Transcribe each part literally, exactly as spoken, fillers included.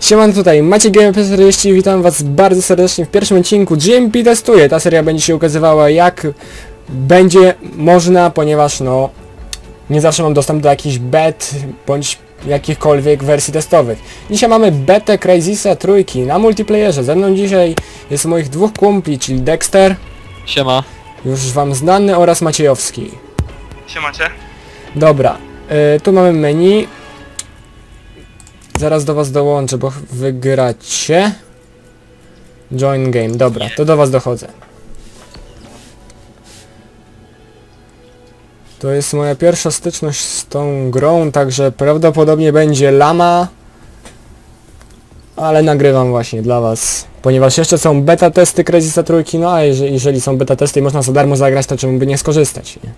Siemano, tutaj Maciej G M P czterdzieści i witam was bardzo serdecznie w pierwszym odcinku G M P testuje. Ta seria będzie się ukazywała jak będzie można, ponieważ no nie zawsze mam dostęp do jakichś bet bądź jakichkolwiek wersji testowych. Dzisiaj mamy betę Crysisa trójki na multiplayerze. Ze mną dzisiaj jest moich dwóch kumpli, czyli Dexter. Siema. Już wam znany oraz Maciejowski. Siemacie. Dobra, y, tu mamy menu. Zaraz do was dołączę, bo wygracie. Join game, dobra, to do was dochodzę. To jest moja pierwsza styczność z tą grą, także prawdopodobnie będzie lama. Ale nagrywam właśnie dla was, ponieważ jeszcze są beta testy Crysisa trójki, no a jeżeli, jeżeli są beta testy i można za darmo zagrać, to czemu by nie skorzystać, nie?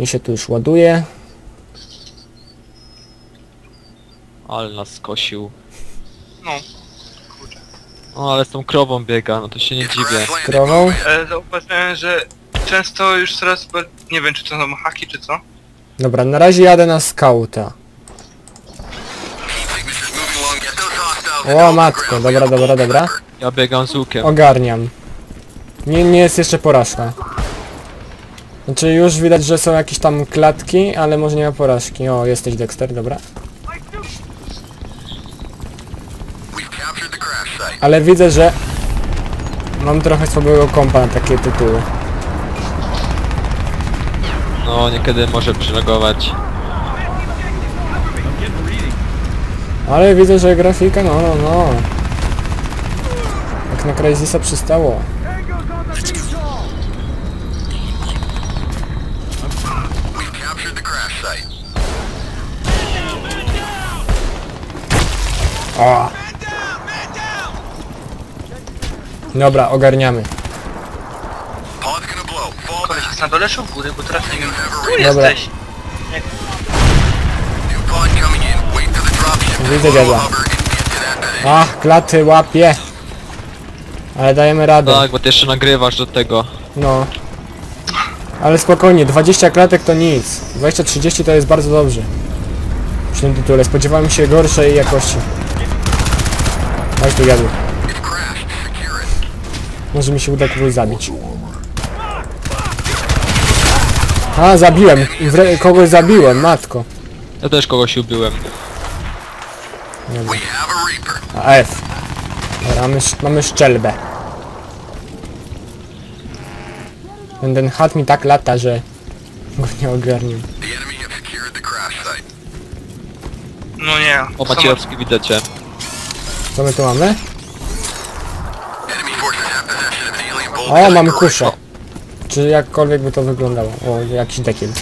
Mi się tu już ładuje. Ale nas skosił. No, kurczę. No ale z tą krową biega, no to się nie dziwię. Z krową? E, zauważyłem, że często już coraz... nie wiem, czy to są haki, czy co? Dobra, na razie jadę na skauta. O matko, dobra, dobra, dobra. Ja biegam z łukiem. Ogarniam. Nie, nie jest jeszcze porażka. Znaczy już widać, że są jakieś tam klatki, ale może nie ma porażki. O, jesteś Dexter, dobra. Ale widzę, że mam trochę słabego kompa na takie tytuły. No, niekiedy może przylegować. Ale widzę, że grafika, no, no, no. Jak na Crysisa przystało. O! Dobra, ogarniamy. Koleś jest na dole czy w górę, bo teraz nie wiem. Tu jesteś! Widzę dziadła. Ach, klaty łapie. Ale dajemy radę. Tak, bo ty jeszcze nagrywasz do tego. No. Ale spokojnie, dwadzieścia klatek to nic. dwadzieścia trzydzieści to jest bardzo dobrze. Przy tym tytule spodziewałem się gorszej jakości. Chodź tu jadł. Może mi się uda kogoś zabić. A, zabiłem. Wre kogoś zabiłem, matko. Ja też kogoś ubiłem. A F. Mamy, mamy szczelbę. Ten, ten hat mi tak lata, że go nie ogarnił. No nie. O, Maciejowski, widzę cię. Co my tu mamy? O, mam kuszę. Czy jakkolwiek by to wyglądało. O, jakiś dekiel.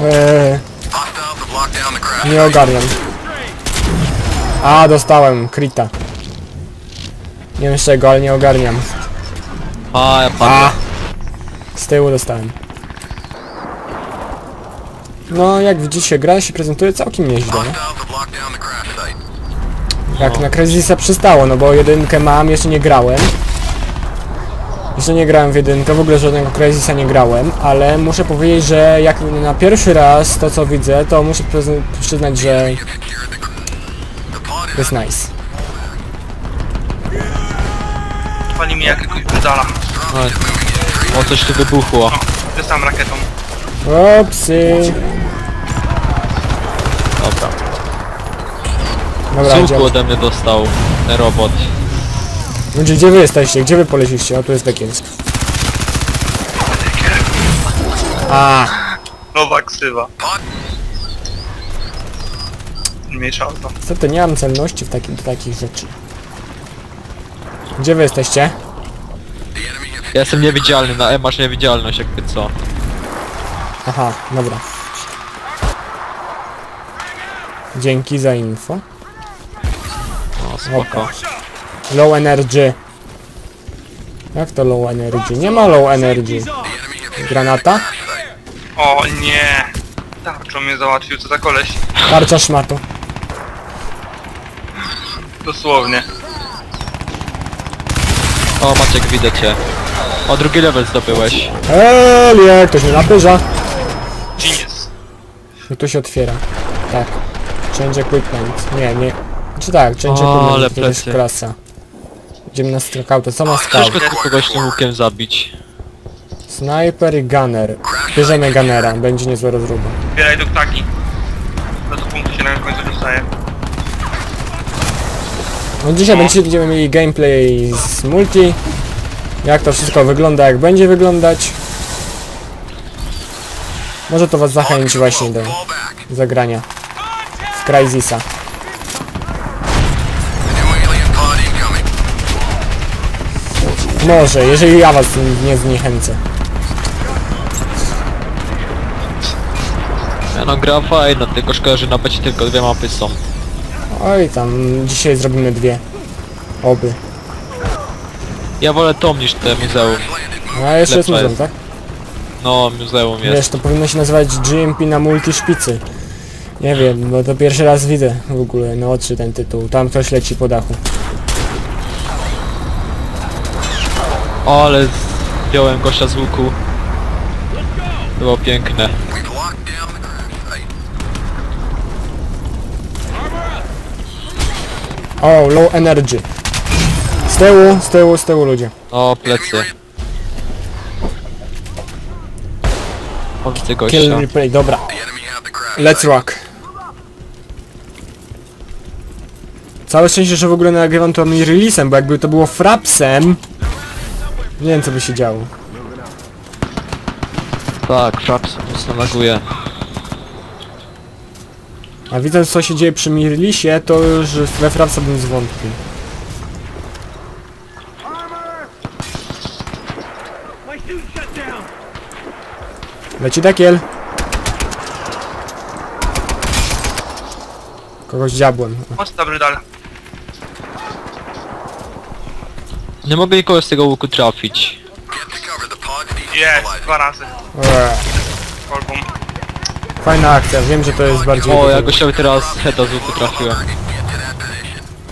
Eee, nie ogarniam. A, dostałem krita. Nie wiem z czego, ale nie ogarniam. A, ja padłem. Z tyłu dostałem. No, jak widzicie, gra się prezentuje całkiem nieźle. Jak na Crysisa przystało, no bo jedynkę mam, jeszcze nie grałem. Jeszcze nie grałem w jedynkę, w ogóle żadnego Crysisa nie grałem, ale muszę powiedzieć, że jak na pierwszy raz to co widzę, to muszę przyznać, że jest nice. Pali mnie jak pedala. O, coś tu wybuchło. To sam rakietą. Opsy. Cuku ode mnie dostał ten robot. Ludzie, gdzie wy jesteście? Gdzie wy poleciście? O, tu jest dekiel. A. Nowa ksywa. Mniejsza auto. Co ty, nie mam celności w takim, takich rzeczy. Gdzie wy jesteście? Ja jestem niewidzialny, na E masz niewidzialność, jakby co. Aha, dobra. Dzięki za info. Spoko. Low energy. Jak to low energy? Nie ma low energy. Granata? O nie. Tarczą mnie załatwił, co za koleś. Tarcza szmatu. Dosłownie. O, Maciek, widzę cię. O, drugi level zdobyłeś. Eee, nie, ktoś mnie napyża. Genius. I tu się otwiera. Tak. Change equipment. Nie, nie. Czy tak, change o, equipment. To jest klasa. Idziemy na strokauto. Co ma skał? Ktoś go kogoś tym łukiem zabić. Sniper i gunner. Bierzemy gunnera, będzie niezła rozruba. Zbieraj do ptaki. Za to punktu się na końcu dostaje. No dzisiaj będziemy, będziemy mieli gameplay z multi. Jak to wszystko wygląda, jak będzie wyglądać. Może to was zachęci właśnie do zagrania w Crysisa. Może, jeżeli ja was nie zniechęcę. Ja no gra fajna, tylko szkoda, że na pecie tylko dwie mapy są. Oj tam, dzisiaj zrobimy dwie. Oby. Ja wolę tom niż te muzeum. A jeszcze jest muzeum, tak? No, muzeum jest. Wiesz, to powinno się nazywać G M P na multi szpicy. Nie wiem, bo to pierwszy raz widzę w ogóle na oczy ten tytuł. Tam ktoś leci po dachu. O, ale zdjąłem gościa z łuku. Było piękne. O, low energy. Z tyłu, z tyłu, z tyłu ludzie. O, plecy. O, widzę gościa. Kill replay, dobra. Let's rock. Całe szczęście, że w ogóle nagrywam to mi releasem, bo jakby to było frapsem... Nie wiem co by się działo. Tak, fraps mocno laguje. A widząc co się dzieje przy Mirlisie, to już we frapsa bym zwątpił. Leci dekiel. Kogoś diabłem. Posta brydala. Nie mogę nikogo z tego łuku trafić. Jest, dwa razy. Fajna akcja, wiem, że to jest bardziej... O, ja gościowi teraz heta z łuku trafiłem.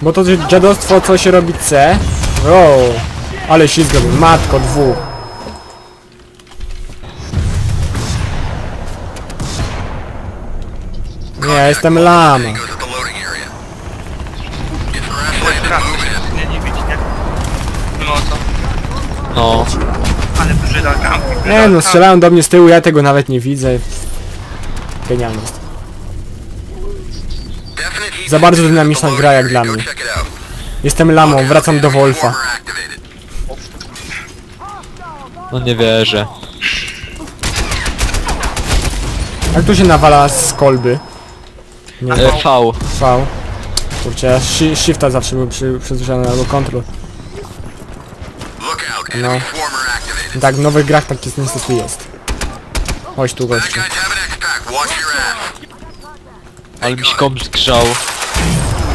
Bo to dziadostwo, co się robi C. O, ale ślizgo był, matko, dwóch. Nie, ja jestem lama. No. Ale brzyda tam. Nie no, strzelają do mnie z tyłu, ja tego nawet nie widzę. Genialne. Za bardzo dynamiczna gra jak dla mnie. Jestem lamą, wracam do Wolfa. No nie wierzę. Jak tu się nawala z kolby? Nie. E, V. V. Kurczę, ja shi shifta zawsze był przyzwyczajony albo kontrol. No. Tak, w nowych grach tak jest, niestety jest. Chodź tu, gościu. Ale mi się komp zgrzał.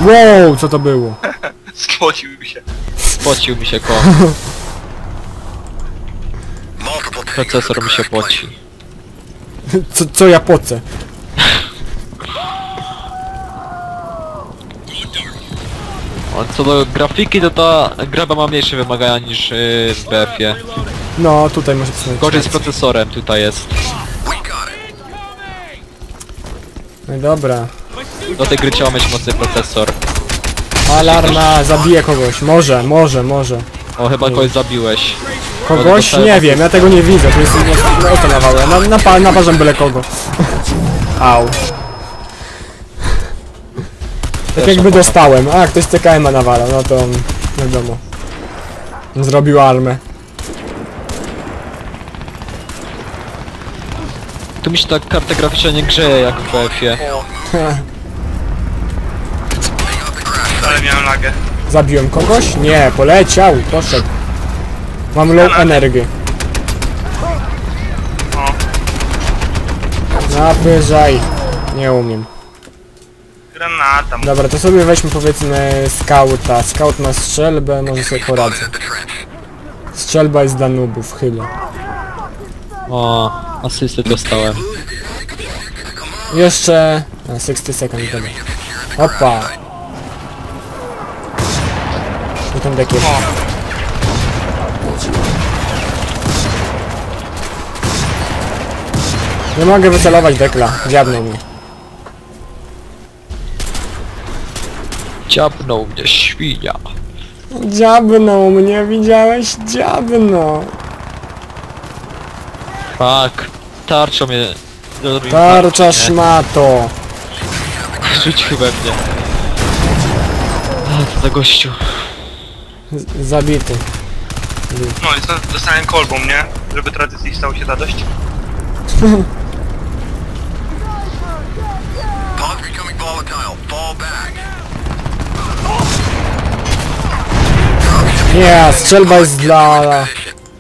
Wow, co to było? Spocił mi się. Spocił mi się komp. Procesor mi się poci. co, co ja pocę? Co do grafiki, to ta gra ma mniejsze wymagania niż yy, w B F ie. No, tutaj może coś. Gorzej z procesorem tutaj jest. No dobra. Do tej gry trzeba mieć mocny procesor. Alarma, zabiję kogoś. Może, może, może. O, chyba kogoś zabiłeś. Kogoś? Nie wiem, ja tego nie widzę. Tu jestem oto nawałem. Na, na, naparzam byle kogo. Au. Tak jakby dostałem, a ktoś C K M a nawala, no to wiadomo. Zrobił armę. Tu mi się ta karta graficzna nie grzeje jak w B F ie. Ale miałem lagę. Zabiłem kogoś? Nie, poleciał, poszedł. Mam low energii. Napyżaj. Nie umiem. Granata. Dobra, to sobie weźmy powiedzmy skauta. Skaut na strzelbę, może sobie poradzę. Strzelba jest dla nubów, chyba. O, asystę dostałem. Jeszcze... A, sześćdziesiąt sekund, dobra. Opa! I tam dekiel. Nie mogę wycelować dekla, dziabnął mnie. Dziabnął mnie świnia. Dziabnął mnie, widziałeś? Dziabnął. Fuck, tarczą mnie. Tarcza szmato. Rzuć chyba mnie. A, to za gościu. Z zabity. No i dostałem kolbą, nie? Żeby tradycji stało się radość. Nie, strzelba jest dla...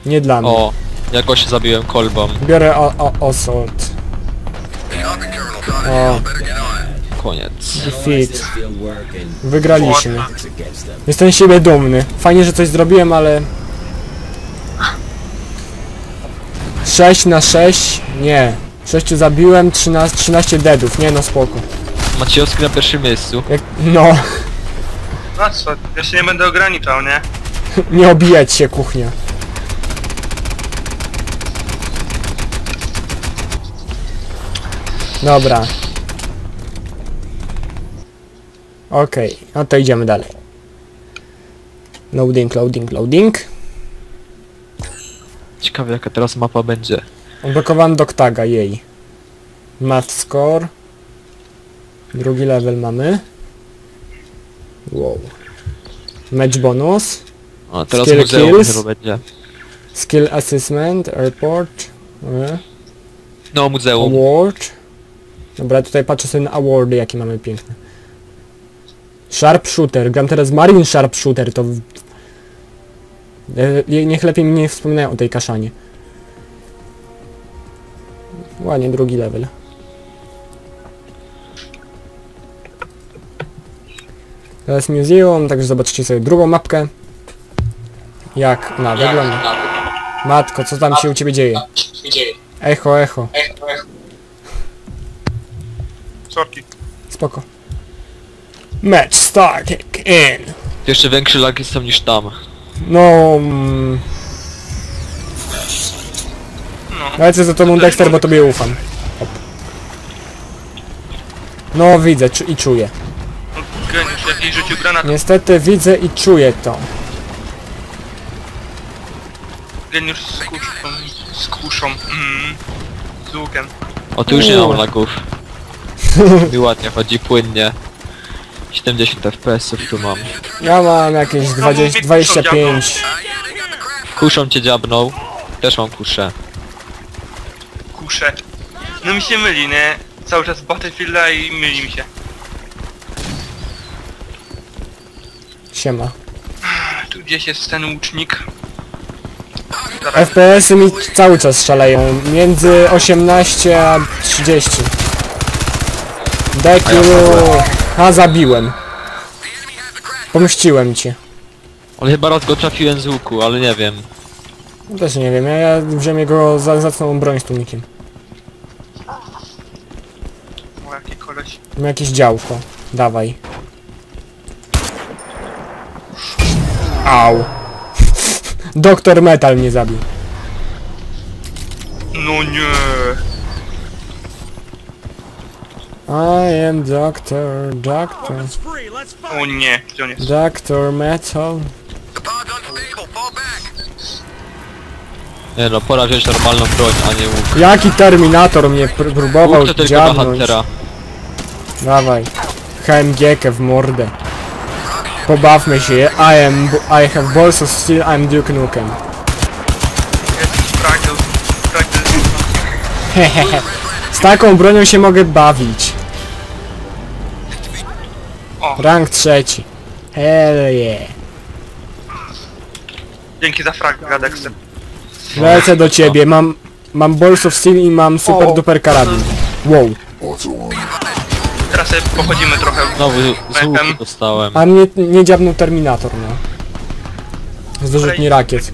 nie dla mnie. O, ja go się zabiłem kolbą. Biorę o, o, osąd. O. Koniec. Defeat. Wygraliśmy. Jestem z siebie dumny. Fajnie, że coś zrobiłem, ale... sześć na sześć? Nie. sześć zabiłem, trzynaście, trzynaście deadów. Nie, no spoko. Maciejowski na pierwszym miejscu. Jak... no. No co, ja się nie będę ograniczał, nie? Nie obijać się, kuchnia. Dobra. Okej, okay, no to idziemy dalej. Loading, loading, loading. Ciekawe jaka teraz mapa będzie. Odblokowałem doktaga, jej. Mat score. Drugi level mamy. Wow. Match bonus. A teraz skill kills. Chyba będzie. Skill assessment, airport. E. No, muzeum. Award. Dobra, tutaj patrzę sobie na awardy, jakie mamy piękne. Sharpshooter. Gram teraz Marine Sharpshooter, to... niech lepiej mi nie wspominają o tej kaszanie. Ładnie, drugi level. Teraz muzeum, także zobaczycie sobie drugą mapkę. Jak ona wygląda. Matko, co tam się u ciebie dzieje? Echo, echo. Sorki. Spoko. Match starting in. Jeszcze większy lag jest tam niż tam. No... Mm. No. Lecę za tobą, Dexter, bo tobie ufam. Op. No widzę czu i czuję. Niestety widzę i czuję to. Geniusz z kuszką, z kuszą, mm, z łukiem. O, tu już nie mam lagów. I ładnie chodzi, płynnie. siedemdziesiąt F P S-ów tu mam. Ja mam jakieś dwadzieścia, dwadzieścia pięć. Kuszą cię dziabnął. Też mam kuszę. Kuszę. No mi się myli, nie? Cały czas Battlefielda i myli mi się. Siema. Tu gdzieś jest ten łucznik. F P S-y mi cały czas szaleją. Między osiemnaście a trzydzieści. Dekiu! A zabiłem. Pomściłem cię. On chyba raz go trafiłem z łuku, ale nie wiem. Też nie wiem, ja, ja wziąłem jego za zacną broń z tłumikiem. O, jaki koleś. Mam jakieś działko. Dawaj. Au. Doktor Metal mnie zabił. No nie. I am Doctor, Doctor... O nie, gdzie on jest? Doctor Metal... Nie no, pora wziąć normalną broń, a nie łuk. Jaki Terminator mnie pr próbował łuk to dziabnąć. Tylko na Huntera. Dawaj. H M G-kę w mordę. Pobawmy się, I am... I have balls of steel, I am Duke Nukem. Hehehe. Z taką bronią się mogę bawić. Rank trzeci. Hell yeah. Dzięki za frag, Dexter. Lecę do ciebie, mam... mam Balls of Steel i mam super o. duper karabin. Wow. Teraz sobie pochodzimy trochę. Znowu z dostałem. A mnie nie dziabnął Terminator, no. Zdorzutni rakiet.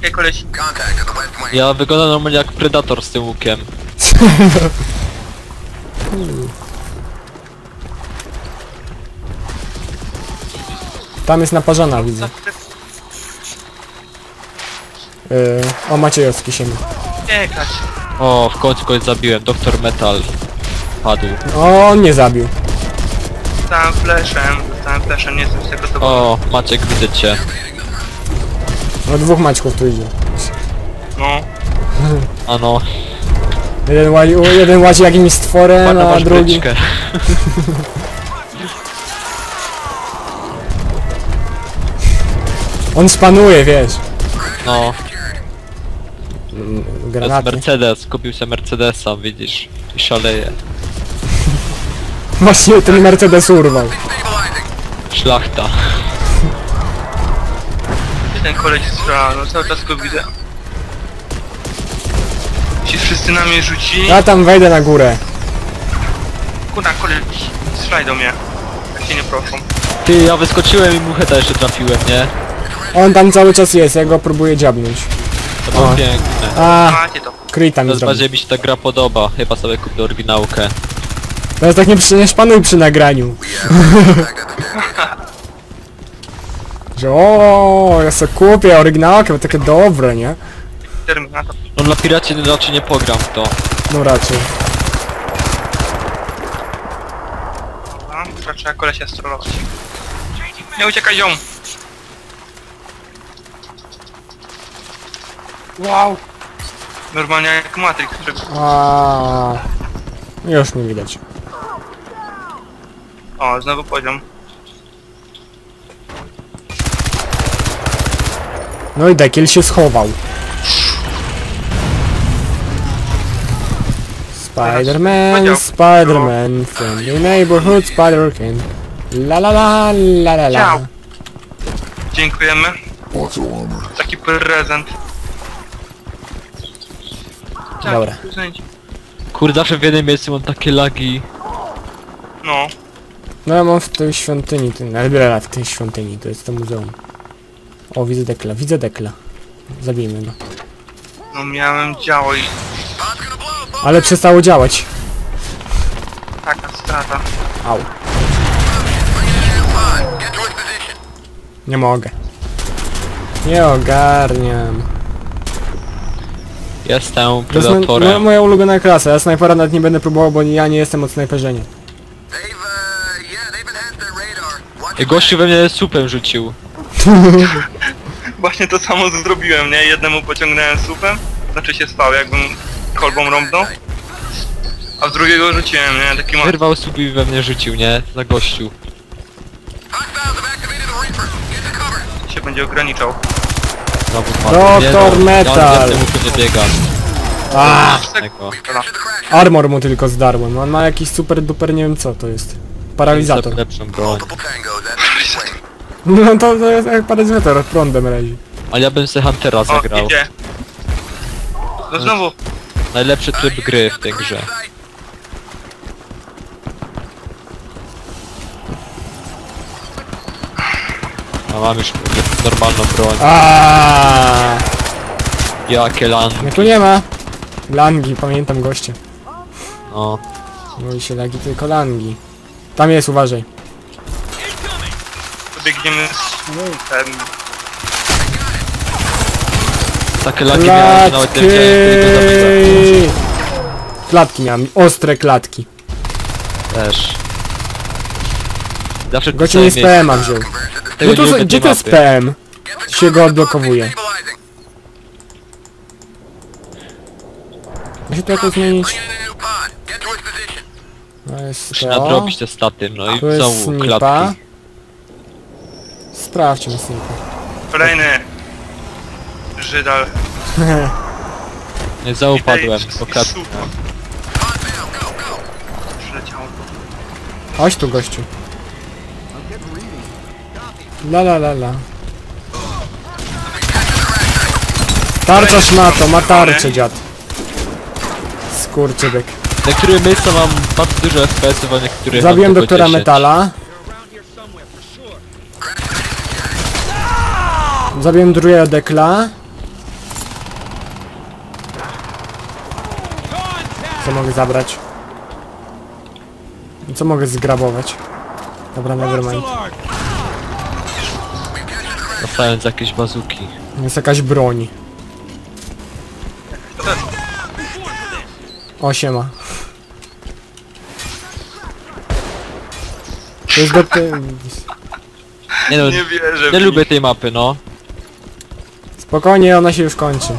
Ja wyglądam normalnie jak Predator z tym łukiem. Tam jest naparzana, widzę. Yy, o, Maciejowski się ma. Uciekać. O, w końcu kogoś zabiłem. Doktor Metal padł. O, on nie zabił. Dostałem fleszem, dostałem fleszem, nie jestem z tego to. O, Maciek, widzę cię. No, dwóch Maćków tu idzie. No. A no. Jeden łazi, jeden łazi jakimś stworem, a drugi... On spanuje, wiesz. No. Granaty. To jest Mercedes, kupił się Mercedesa, widzisz. I szaleje. Właśnie ten Mercedes urwał. Szlachta. Ten koleś strzela, no cały czas go widzę. Ci wszyscy na mnie rzuci. Ja tam wejdę na górę. Kurna, koleś strzelaj do mnie. Tak się nie proszą. Ty, ja wyskoczyłem i muchę też jeszcze trafiłem, nie? On tam cały czas jest, ja go próbuję dziabnąć. To było piękne. Aaa, kryta mi zrobił. Teraz bardziej mi się ta gra podoba, chyba sobie kupię oryginałkę. Teraz tak nie, przy, nie szpanuj przy nagraniu. Że ooo, ja sobie kupię oryginałkę, bo takie dobre, nie? No dla piraci raczej nie pogram w to. No raczej. A, trzeba kolesia strollować. Nie uciekaj ją! Wow! Normalnie jak Matrix, który... Aaaa... Już nie widać. O, znowu poziom. No i Dekiel się schował. Spider-Man, Spider-Man, from your neighborhood Spider-Kin. La la la la la la. Dziękujemy. Taki prezent. Dobra. Kurde, zawsze w jednym miejscu mam takie lagi. No. No ja mam w tej świątyni, ten, ale w tej świątyni, to jest to muzeum. O, widzę Dekla, widzę Dekla. Zabijmy go. No miałem działo i... Ale przestało działać. Taka strata. Au. Nie mogę. Nie ogarniam. Jestem predatorem. To jest moja ulubiona klasa, ja snajpera nawet nie będę próbował, bo ja nie jestem od snajperzenia. Gościu we mnie supem rzucił. Właśnie to samo zrobiłem, nie? Jednemu pociągnąłem supem, znaczy się spał, jakbym kolbą rąbnął. A w drugiego rzuciłem, nie? Taki ma... Wyrwał sup i we mnie rzucił, nie? Na gościu. Się będzie ograniczał. Doktor Metal! Ja mu nie biegam. Aaaa! Armor mu tylko zdarłem, on ma jakiś super duper, nie wiem co to jest. Paralizator. No to, to jest jak paralizator, prądem razi. A ja bym se Huntera zagrał. No znowu! Najlepszy typ gry w tej grze. A mam już normalną broń. Aaaa! Jakie langi. No tu nie ma. Langi, pamiętam goście. No. Mówi się lagi, tylko langi. Tam jest, uważaj. Biegniemy z ten... Takie lagi miałem, nawet nie wiem. Klatki miałem, ostre klatki. Też. Zawsze gościu nie z P M a wziął. No to, gdzie to jest P M? Się go odblokowuje. Ja się to jakoś zmienić. No jest to. Muszę nadrobić te staty, no i całą klatkę. Sprawdźmy snipa. Kolejny Żydal. Nie zaupadłem, po klatce. Chodź tu, gościu. La la la la. Tarcza szmato, ma tarczę dziad. Skurczybek. Niektóre miejsca mam bardzo dużo F P S ów, a niektóre... Zabiłem doktora Metala. Zabiłem drugiego Dekla. Co mogę zabrać? Co mogę zgrabować? Dobra, nevermind. Dostałem z jakiejś bazuki. Jest jakaś broń. O, siema. To jest do ty... Nie, no, nie wierzę. Nie lubię tej mapy, no. Spokojnie, ona się już kończy.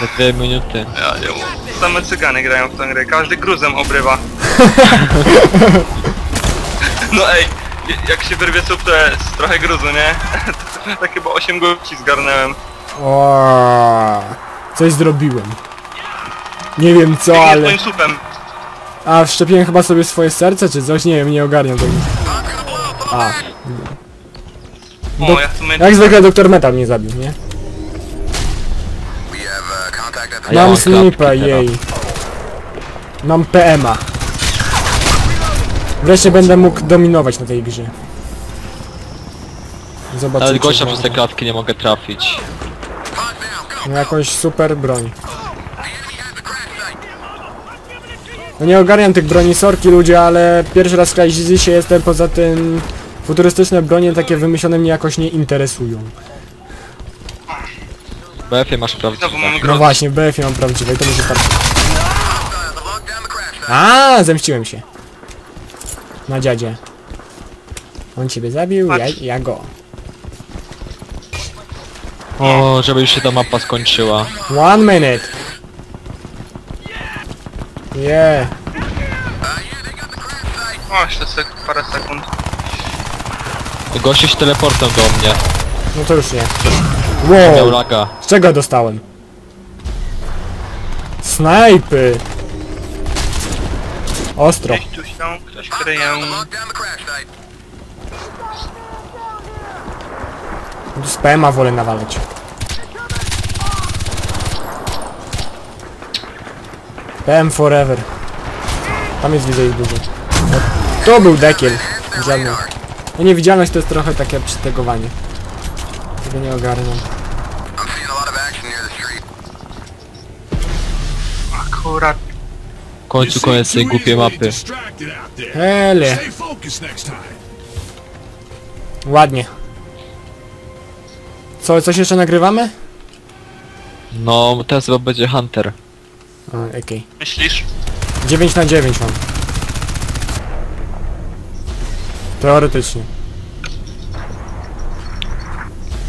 Za dwie minuty. Ja nie mogę. Same cygany grają w tę grę, każdy gruzem obrywa. No ej, jak się wyrwie cup, to jest trochę gruzu, nie? Tak chyba osiem gości zgarnąłem. Oooo, coś zrobiłem. Nie wiem co, ale... Swoim supem. A, wszczepiłem chyba sobie swoje serce, czy coś? Nie wiem, nie ogarniam tego. A. Do... O, ja w sumie... Jak zwykle doktor Metal mnie zabił, nie? Ja mam snipę, jej. Mam P M a. Wreszcie będę mógł dominować na tej grze. Zobaczmy. Ale gościa przez te klatki nie mogę trafić. No jakąś super broń. No nie ogarniam tych broni, sorki ludzie, ale pierwszy raz w Crysisie jestem, poza tym futurystyczne bronie takie wymyślone mnie jakoś nie interesują. W B F ie masz prawdziwe. No właśnie, w B F ie mam prawdziwe i to będzie tak. Aaa, zemściłem się. Na dziadzie. On ciebie zabił, ja, ja go. O, żeby już się ta mapa skończyła. One minute. Yeah. O, jeszcze sek parę sekund. Gościu się teleportem do mnie. No to już nie. Wow, z czego dostałem? Snajpy! Ostro. Gdzieś tu się ktoś kryje. Z P M a wolę nawalać. P M forever. Tam jest, widzę ich dużo. No, to był dekiel. Żadny. No niewidzialność to jest trochę takie przytegowanie. Tego nie ogarnę. Akurat. W końcu koniec tej głupiej mapy. Hele. Ładnie. Co, coś jeszcze nagrywamy? No, teraz chyba będzie Hunter. Okej. Okay. Myślisz? dziewięć na dziewięć mam. Teoretycznie.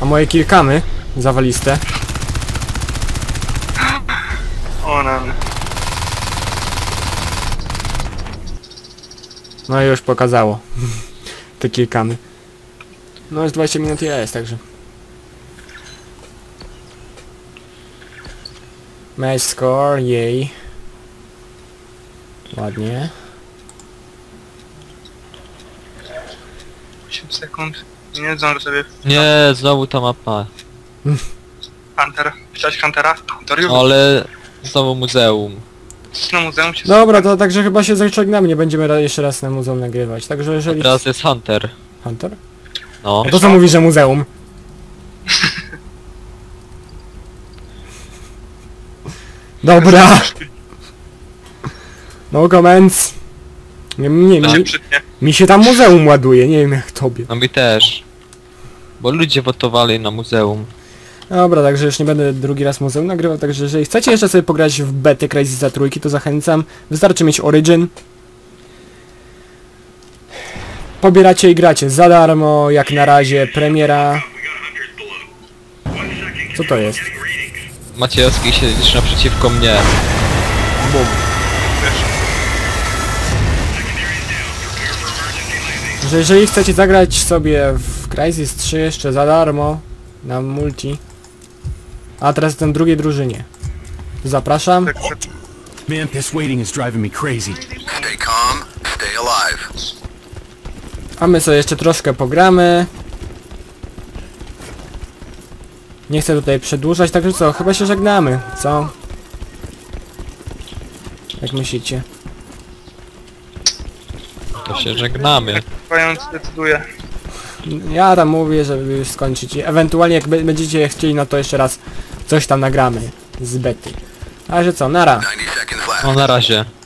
A moje kilkamy zawaliste. O nam. No i już pokazało. Te kilkamy. No już dwadzieścia minut jest, także. Match score, jej. Ładnie. osiem sekund. Nie zdążę sobie... Nie, znowu ta mapa. Hunter. Chciałeś Huntera? Hunterium? Ale... Znowu muzeum. No, muzeum się... Dobra, to także chyba się zażegnamy, nie będziemy jeszcze raz na muzeum nagrywać. Także jeżeli... A teraz jest Hunter. Hunter? No. A to co mówisz, że muzeum? Dobra. No comments. Nie, nie, mi, mi się tam muzeum ładuje, nie wiem jak tobie. No mi też. Bo ludzie wotowali na muzeum. Dobra, także już nie będę drugi raz muzeum nagrywał, także jeżeli chcecie jeszcze sobie pograć w betę Crysisa trójki, to zachęcam. Wystarczy mieć Origin. Pobieracie i gracie za darmo, jak na razie, premiera. Co to jest? Maciejowski siedzisz naprzeciwko mnie. Bum. Że jeżeli chcecie zagrać sobie w Crysis trzy jeszcze za darmo na multi. A teraz jestem w drugiej drużynie. Zapraszam. Man, this waiting is driving me crazy. Stay calm, stay alive. A my sobie jeszcze troszkę pogramy. Nie chcę tutaj przedłużać, także co? Chyba się żegnamy, co? Jak myślicie? To się żegnamy. Decyduje. Ja tam mówię, żeby już skończyć. Ewentualnie jak będziecie chcieli, no to jeszcze raz coś tam nagramy z bety. A że co, nara. No na razie.